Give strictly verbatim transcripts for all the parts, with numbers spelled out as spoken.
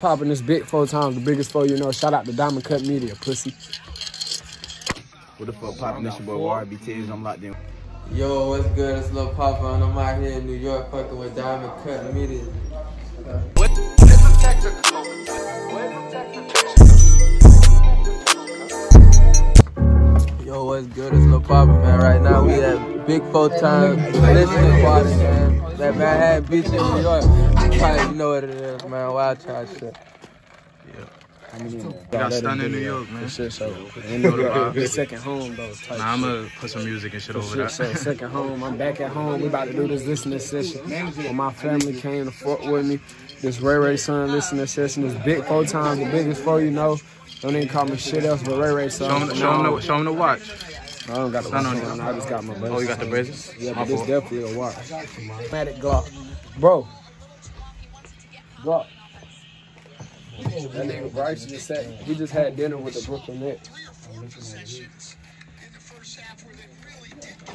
Popping this big four times, the biggest four you know. Shout out to Diamond K U T Media, pussy. What the fuck, poppin'? This your boy Y R B Tezz, I'm locked in. Yo, what's good? It's Lil Poppa, and I'm out here in New York fucking with Diamond K U T Media. What? Yo, what's good? It's Lil Poppa, man. Right now we at Big four times listening party, man. That Manhattan Beach in New York. You probably know what it is, man. Wild child shit. Yeah. I mean, you got stunned in New York, man. Shit, so. Second home, though. Nah, I'm going to put some music and shit over there. So, second home. I'm back at home. We about to do this listening session. When my family came to Fort with me, this Rae Rae's Son listening session. This big four times, the biggest four you know. Don't even call me shit else but Rae Rae's Son. Show them the watch. I don't got the watch on. I just got my braces. Oh, you got the braces? Yeah, but this definitely a watch. Matic Glock. Bro. Glock. That nigga Bryce just said, we just had dinner with the Brooklyn Nets.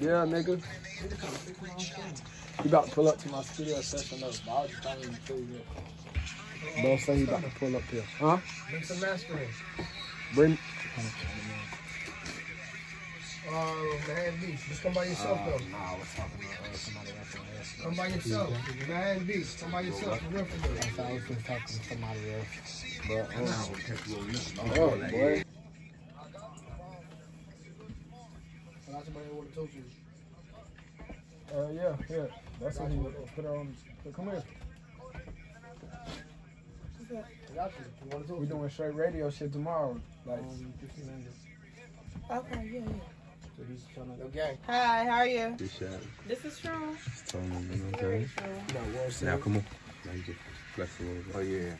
Yeah, nigga. He about to pull up to my studio session though. I was trying to feel good. Bro, say he about to pull up here. Huh? Bring some aspirin. Bring... Oh, uh, man, Beach. Just come by yourself, uh, though. Nah, I was talking about uh, somebody else. Come by yourself. Yeah. Man, Beach. Come by yourself. You're real for this. I was talking to somebody else. But, oh, oh, boy. boy. I got somebody who wanted to talk to you. Uh, yeah, yeah. That's what he put on. Come here. I got you. We're doing straight radio shit tomorrow. Like, okay, yeah, yeah. So he's trying to... Okay. Hi, how are you? This is true. Very true. Now come on. Now you just flex a little bit. Oh yeah.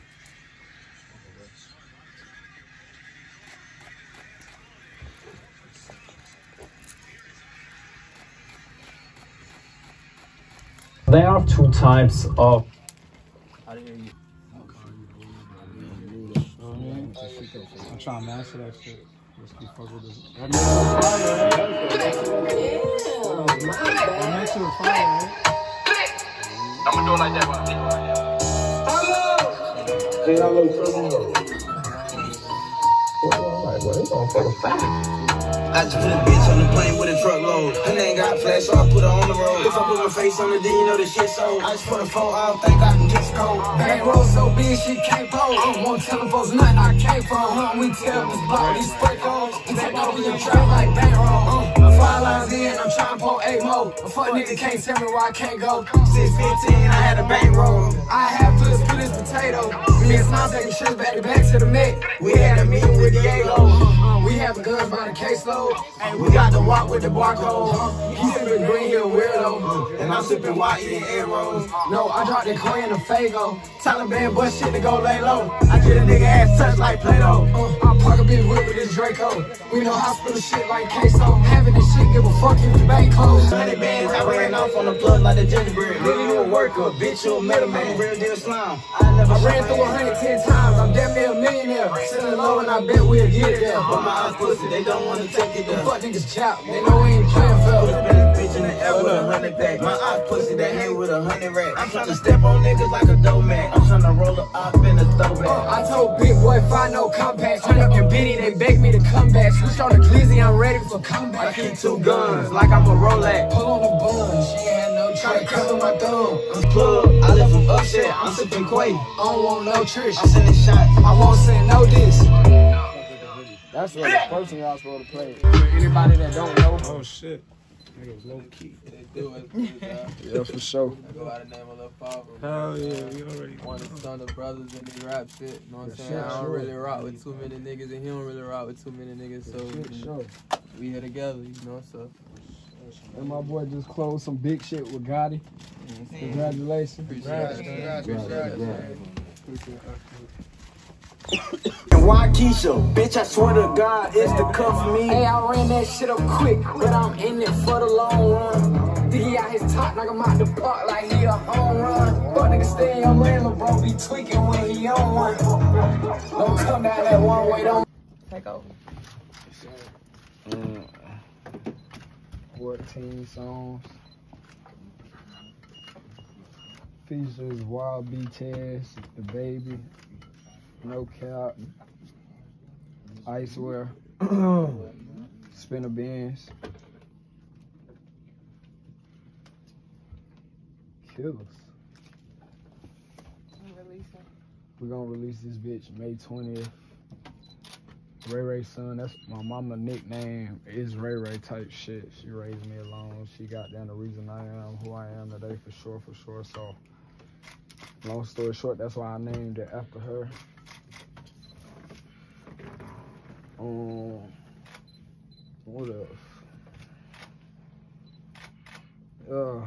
There are two types of. I'm trying to master that shit. Let's be fucked with this. Yeah. Oh, I'm actually fine, right? I'm gonna do it like that, but I think I look trouble. Like, well, it's on for the fact. I just put a bitch on the plane with a truckload. Her name got flash, so I put her on the road. If I put my face on it, then you know the shit's so. I just put a phone, I don't think I can get cold. Bang roll so big, she can't fold. I don't want telephones, nothing I can't fold. Huh, we tell this body, these spray cones. We take over your trap like bang roll. Uh, five lines in, I'm trying to pull eight more. A fuck nigga can't tell me where I can't go. six fifteen, I had a bang roll. I had flips for this potato. Me and Smiles taking shit back to back to the Met. We had a meeting with Diego. We have guns by the caseload. And we got the walk with the barcode. He sipping green, you a weirdo. And I'm sipping white, eating egg rolls. No, I dropped the coin to Fago. Taliban bust shit to go lay low. I get a nigga ass touched like Play-Doh. Uh, I park a bitch whip with this Draco. We know hospital shit like queso. Having this shit, give a fuck if the bank closed. Hundred bands, I ran off on the plug like the gingerbread. Nigga, you a worker, bitch, you a middleman. Real deal slime. I, never I ran through a hundred ten times. I'm damn near a millionaire. Sitting low and I bet we'll get it there. But my eyes pussy, they don't want to take it there. Fuck niggas chop, they know we ain't playing for. My ops pussy that hang with a hundred racks. I'm tryna step on niggas like a dough man. I'm tryna roll her up in a throwback. Uh, I told big boy find no compacts. Turn up your bitty, they beg me to come back. Switch on the glizzy, I'm ready for comeback. I keep two guns like I'm a Rolex. Pull on the bun, she had no try to cover my thumb. I'm plugged, I live from upset. I'm sipping Quay. I don't want no trish. I'm sending shots. I won't send no diss. That's what the person y'all supposed to play. For anybody that don't know. Oh shit. Nigga was low key. They do it. Yeah, for sure. I go by the name of Lil Poppa. Hell yeah, we already one of the Thunder Brothers and they rap shit. You know what I'm saying? Sure. I don't really rock with too many niggas, and he don't really rock with too many niggas. So shit, we, sure. we here together, you know. So. And my boy just closed some big shit with Gotti. Mm-hmm. Congratulations. Congratulations. Congratulations. Congratulations. Congratulations. And why Keisha? Bitch, I swear to God, it's the cuff me. Hey, I ran that shit up quick, but I'm in it for the long run. Think he out his top, knock him out the park like he a home run. Fuck nigga, stay in your lane, LeBron be tweaking when he on one. Don't come down that one way, don't. Take over. Mm. fourteen songs. Features Y R B Tezz, The Baby. no cap, iceware, spinner bins, killers. We're gonna release this bitch May twentieth. Rae Rae's Son, that's my mama nickname, is Rae Rae type shit. She raised me alone. She got down the reason I am who I am today, for sure, for sure. So long story short, that's why I named it after her. Um, what else? Uh,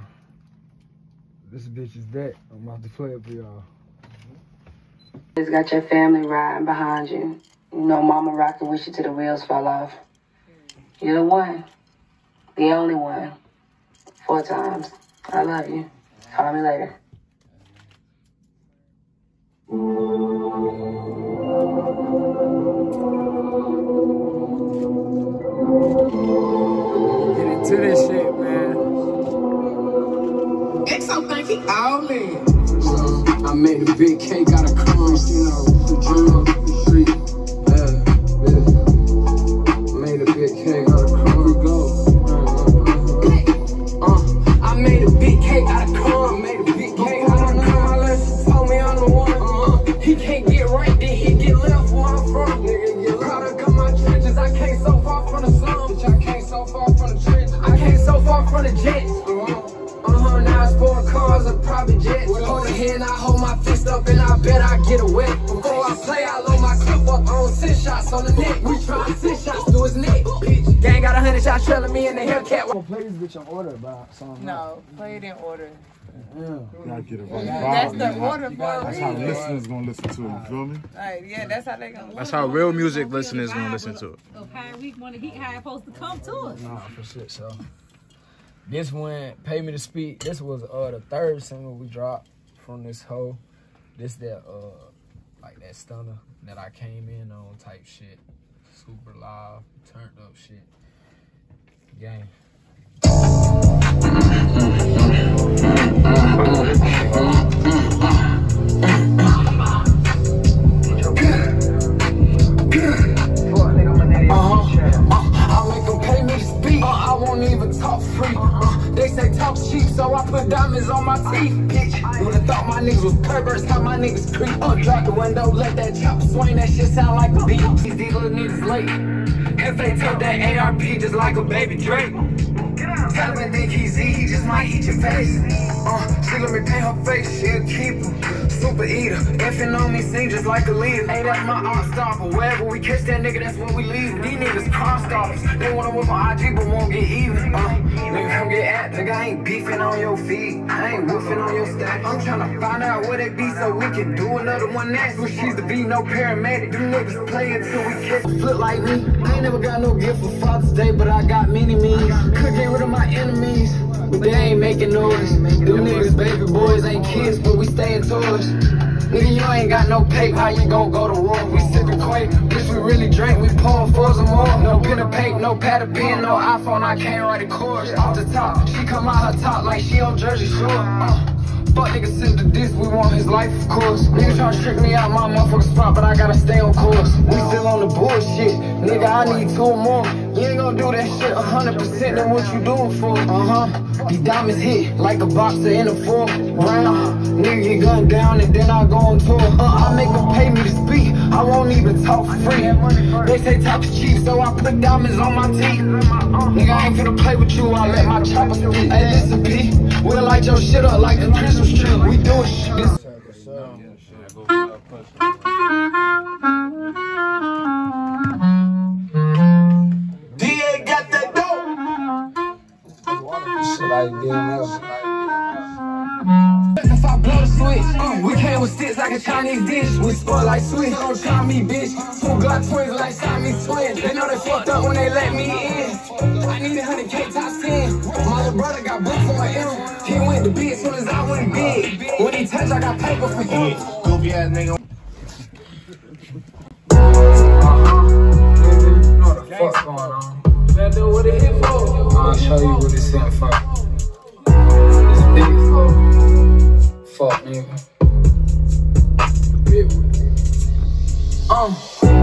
this bitch is that. I'm about to play it for y'all. It's got your family riding behind you. You know, mama rocking with you till the wheels fell off. You're the one. The only one. Four times. I love you. Call me later. Get into this shit, man. Exo thank you all in. I made a big cake out of crumbs, you know, the drill, the street. And I hold my fist up and I bet I get away. Before I play, I load my clip up on six shots on the neck. We try six shots to his neck. Bitch, gang got a hundred shots trailing me in the Hellcat. I'm gonna play this bitch in order, but something. No, play it in order. Yeah. Gotta get it right. That's the order, bro. That's how listeners gonna listen to it. You feel me? Right, yeah, that's how they gonna. That's how real music listeners gonna listen to it. So how we wanna heat, how it supposed to come to us? Nah, for shit. So this one, Pay Me to Speak. This was uh the third single we dropped from this hoe. This that uh like that stunner that I came in on type shit. Super live, turned up shit. Game. Uh-huh. I make them pay me to speak. Uh, I won't even talk free. Uh, they say talk cheap, so I put diamonds on my teeth, bitch. Would've thought my niggas was perverts, how my niggas creep up. Drop the window, let that chopper swing, that shit sound like a beat. These little niggas late, if they took that A R P just like a baby Drake. Tell him think he's Z, he just might eat your face. Uh, she let me paint her face, she'll keep her. Super eater, effing on me, sing just like a leader. Hey, that's my art star, but wherever we catch that nigga, that's when we leave him. These niggas crime stoppers, they wanna whip on I G, but won't get even. Uh, nigga, come get at, nigga, I ain't beefing on your feet. I ain't woofing on your stack. I'm tryna find out where they be so we can do another one next. Well, she's the be no paramedic. Them niggas play until we catch. Flip like me, I ain't never got no gift for Father's Day, but I got many means. Could get rid of my enemies, but they ain't making noise. Them niggas baby boys ain't kids, but we staying toys. Nigga, you ain't got no paper, how you gon' go to war? We sippin' Quake, bitch, we really drink, we pourin' fours or more. No pen and paper, no pad of pen, no iPhone, I can't write a chorus. Off the top, she come out her top like she on Jersey Shore. Uh, fuck niggas sent the diss, we want his life, of course. Niggas tryna trick me out my motherfucking spot, but I gotta stay on course. We still on the bullshit, nigga, I need two more. You ain't gonna do that shit one hundred percent, then what you doing for? Uh-huh, these diamonds hit like a boxer in a four round. Nigga get gunned down and then I go on tour. Uh, I make them pay me to speak, I won't even talk free. They say talk is cheap, so I put diamonds on my teeth. Nigga, I ain't finna play with you, I let my chopper speak. Hey, listen, P, we'll light your shit up like the Christmas. We doing shit. D A got that dope. If I blow the switch, we came with sticks like a Chinese dish. We spoil like Swiss. Don't try me, bitch. Two Glock twins like Siamese twins. They know they fucked up when they let me in. I need a hundred K top ten. My little brother got booked for my M. He went to be as soon as I went big. When he touched, I got paper for him. Goofy ass nigga. What the fuck going on? That dude, what it hit for? I'll show you what it's in for. It's big for. Fuck nigga. Big with me. Um,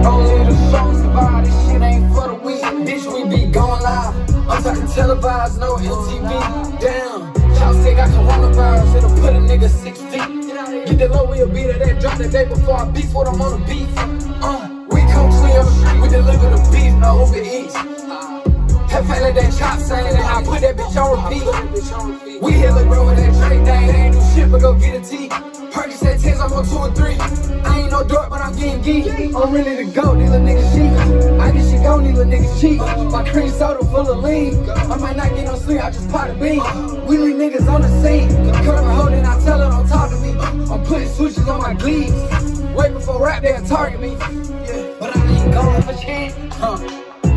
only the soul survive, this shit ain't for the weak. Bitch, we be going live. I'm talking televised, no S T V. Damn, y'all say got coronavirus, it'll put a nigga six feet. Get the low, we'll be there, that drop the day before I beef what I'm on the beat. Uh, we come clean up the street, we deliver the beef, no Uber Eats. That family that chop saying that I put that bitch on repeat. We here, look, bro, with that Drake thing, they ain't do shit but go get a tee. Perkins at Tezz, I'm on two and three. I ain't no dork, but I'm getting geek. I'm ready to go, these little niggas cheap. I get shit going, these little niggas cheap. My cream soda full of lean. I might not get no sleep, I just pot a bean. We leave niggas on the scene. Curve a hoe, then I tell her don't talk to me. I'm putting switches on my glees. Wait before rap, they'll target me. But I ain't going for chance. Huh.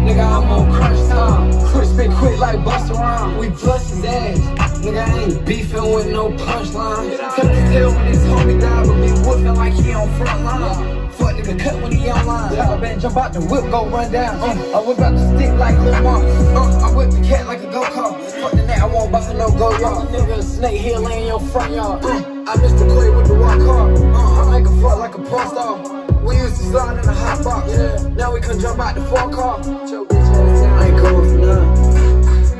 Nigga, I'm on crunch time. Crispy quick like bust around. We bust his ass. Nigga, I ain't beefing with no punchline. Cut his tail when his homie died, but me whooping like he on front line. Fuck nigga, cut when he online. Yeah. I bet jump out the whip, go run down. Uh, I whip out the stick like Lil Mom. Uh, I whip the cat like a go-kart. Fuck the net, I won't bust no go-yard. Nigga, a snake here laying in your front yard. Uh, I missed the quick with the rock car. Uh, I make a fuck like a porn star. We used to slide in a hot box, yeah. Now we can jump out the four car. I ain't going for nothing.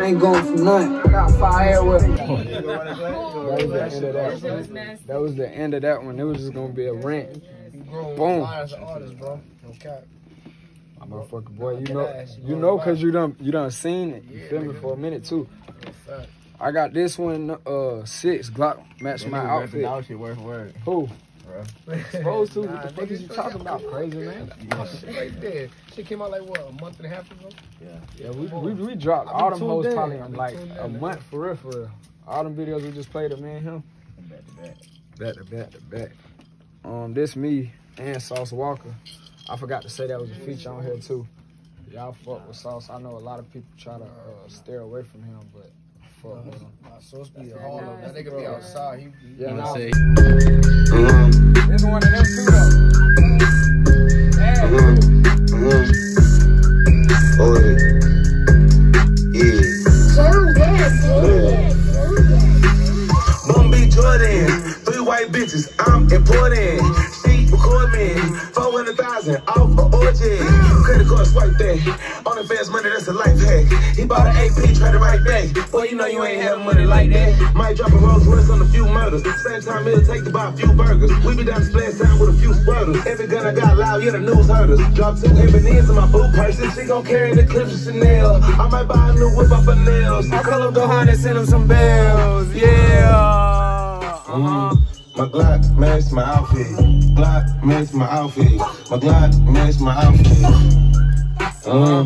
I ain't going for nothing. I got fire with me. That was the end of that one. It was just gonna be a rant. Boom. My motherfucker boy, you know, you know, cause you done, you done seen it. You feel me for a minute too. I got this one, uh, six Glock match my outfit. Who? Supposed to? Nah, what the fuck is you talking about? Crazy, man. Yeah. Shit right there. Shit came out like what, a month and a half ago? Yeah. Yeah, we we, we dropped all them hoes probably in like a month for real, for real. All them videos we just played of me and him. Back to back. Back to back to back. Um, this me and Sauce Walker. I forgot to say that was a feature on here too. Y'all fuck with Sauce. I know a lot of people try to uh, steer away from him, but fuck with him. Sauce be a hall of that nigga be outside. He, he, yeah, nah. Mm-hmm. This one of them too though. Hey. Mm -hmm. Mm -hmm. Oh yeah. Yeah. Oh yeah. One be Jordan, three white bitches. I'm important. She record me, four hundred thousand off a O J. Credit card swipe that. On the fast money, that's a life hack. He bought an A P, tried to write back. Boy, you know you ain't having money like that. Might drop a Rolls Royce on a few murders. Same time it'll take to buy a few burgers. We be down to splash time with a few squirters. Every gun I got loud, yeah, the news heard us. Drop two M&Ms in my boot purse. She gon' carry the clips of Chanel. I might buy a new whip off her nails. I call up Gohan and send him some bells. Yeah. Uh-huh. My Glock match my outfit. Glock match my outfit. My Glock match my outfit. Uh-huh.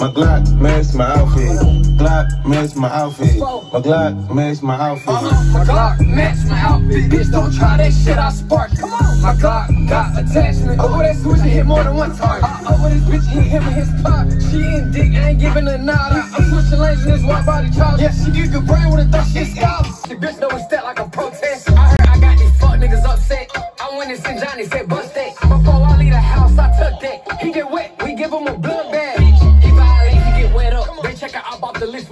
My Glock match my outfit. Glock match my outfit. My Glock match my outfit. Uh, my Glock match my outfit. Bitch, don't try that shit, I spark it. Come on. My Glock got attachment. Oh, that switch hit more than one target. Uh, over this bitch, he hit him in his pop. She ain't dick, I ain't giving a nod. I'm switching lanes in this white body charge. Yeah, she used the brain with a thought shit scalp. The bitch know it's that like a protest. I heard I got these fuck niggas upset. I went and sent Johnny, said bust that. Before I leave the house, I took that. He get wet, we give him a blood bag.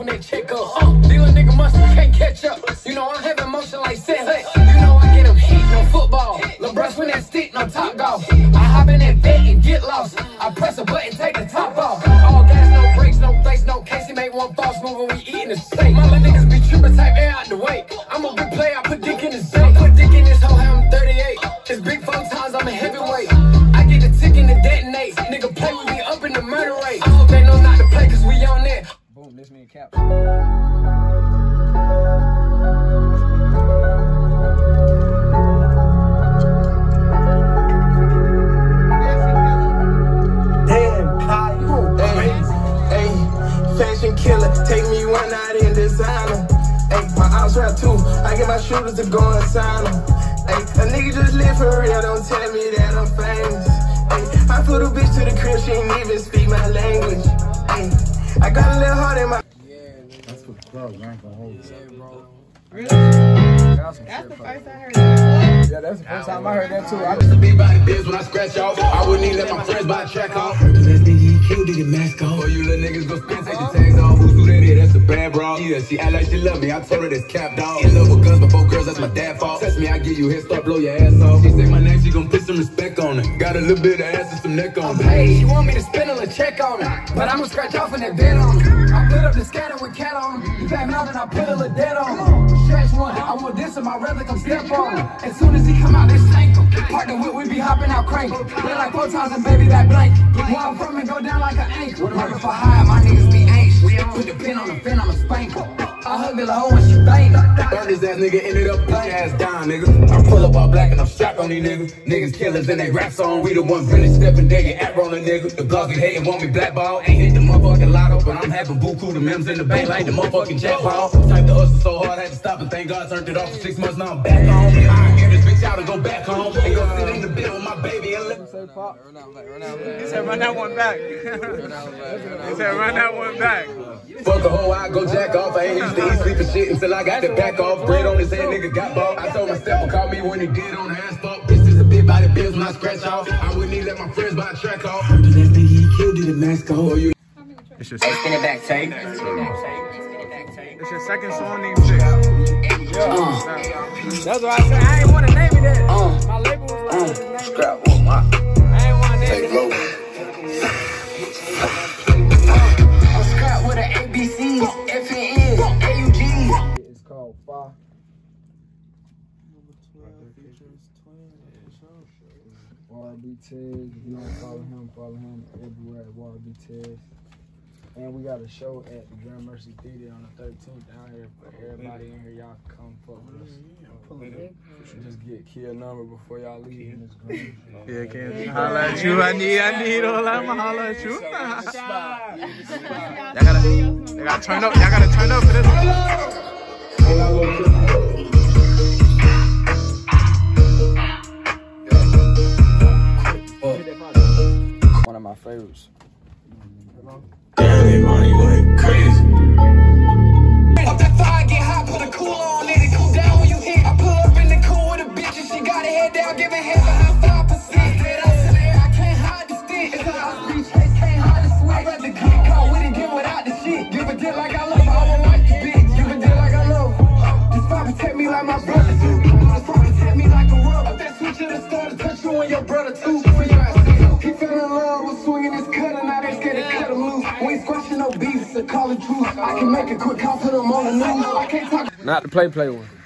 When they check up, uh, deal a nigga muscle can't catch up. You know I'm having motion like Seth. You know I get them heat, no football. LeBron when that stick, no top golf. I hop in that bed and get lost. I press a button, take the top off. All gas, no brakes, no face, no case. He made one false move when we eating the steak. My little niggas be tripping, type air out the way. I'm a big player, I put dick in his bank. I put dick in this hoe, I'm thirty-eight. It's big four times, I'm a heavyweight. I get the tick and the detonate. Nigga play with me up in the murder rate. I hope they know not to play, cause we on that. This me a cap. Hey, fashion killer, take me one night in designer. Hey, my ops rap too. I get my shooters to go and sign them. Hey, a nigga just live for real. Don't tell me that I'm famous. Hey, I flew the bitch to the crib. She ain't even speak my language. Hey. I got a little heart in my. Yeah, nigga. That's what's close. I ain't gonna hold it. Yeah, bro. Really? That's, that's the first I heard that. Yeah, that's the first time I heard that too. I used to be by the biz when I scratch off. I wouldn't even let my friends buy a check off. This nigga, he killed it, mask off. Or you little niggas go spend, take the tags off. Who's do that? That's the bad bra. Yeah, she act like she love me, I told her this cap dog. In love with guns before girls, that's my dad fault. Touch me, I give you head start, blow your ass off. She say my name, she gon' put some respect on it. Got a little bit of ass and some neck on it. Hey, she want me to spindle a check on it, but I'ma scratch off in that bed on it. I put up the scatter with cat on it. Fat mouth and I piddle a dead on it. Stretch one, I want this and my rather come step on it. As soon as he come out, they shank him. Parking whip, we be hopping out crank. Play like photons and baby back blank. Where I'm from and go down like an ankle. Working for hire, my niggas be anxious. We put the pin on the fin, I'ma spank her. I hug the hoe and she bang her. Burn his ass nigga, ended up playing ass down, nigga. I pull up all black and I'm strapped on these niggas. Niggas killers and they raps on. We the ones really stepping there and act rolling, nigga. The block you hating want me blackball. Ain't hit the motherfucking lotto, but I'm having buku. The mems in the bank like the motherfucking jackpot. Type the hustle so hard, I had to stop and thank God turned it off for six months. Now I'm back on. I get this bitch out and go back home. Ain't gonna sit in the bed with my baby and let. He said, run that one back. He said, run that one back. Fuck a hoe, I go jack off. I ain't used to eat, sleep and shit until I got the back off. Bread on his head, nigga got bought. I told my stepper, call me when he did on the asphalt. Bitch, just a bit by the bills when I scratch off. I wouldn't even let my friends buy a track off. The last thing he killed did a mask off. It's your second song named Six. Uh, That's what I said. I ain't want to name it that. Uh, my label was like, uh, scrap one, my. Take low. I'm scrapped with an A B Cs, F and Ns, A U Gs. It's called F A. Y R B Tezz. You don't follow him, follow him everywhere at Y R B Tezz. And we got a show at the Grand Mercy Theater on the thirteenth out here for everybody in here. Y'all come fuck with us. Yeah, just get Kia number before y'all leave. Yeah, Kia. Holla at you. I need, I need all that. I'ma holla at you. Y'all gotta, y'all gotta turn up. Y'all gotta turn up for this. One of my favorites. Damn, money like crazy. Up that fire, get hot, put a cool on, let it cool down when you hit. I pull up in the cool with a bitch and she got her head down, give a head behind five percent. I can't hide the stick, it's how I speech, I can't hide the switch. I'd rather get caught with it, get without the shit. Give a dick like I love, I won't like the bitch. Give a dick like I love. This fire protect me like my brother do. This fire protect me like a rub. Up that switch in the store to touch you and your brother too. For your ass, he fell in love with swinging his cut and now they scared to cut him loose. We ain't squashing no beef, it's a call of truth. I can make a quick call, put him on the news. I can't talk. Not the play play one.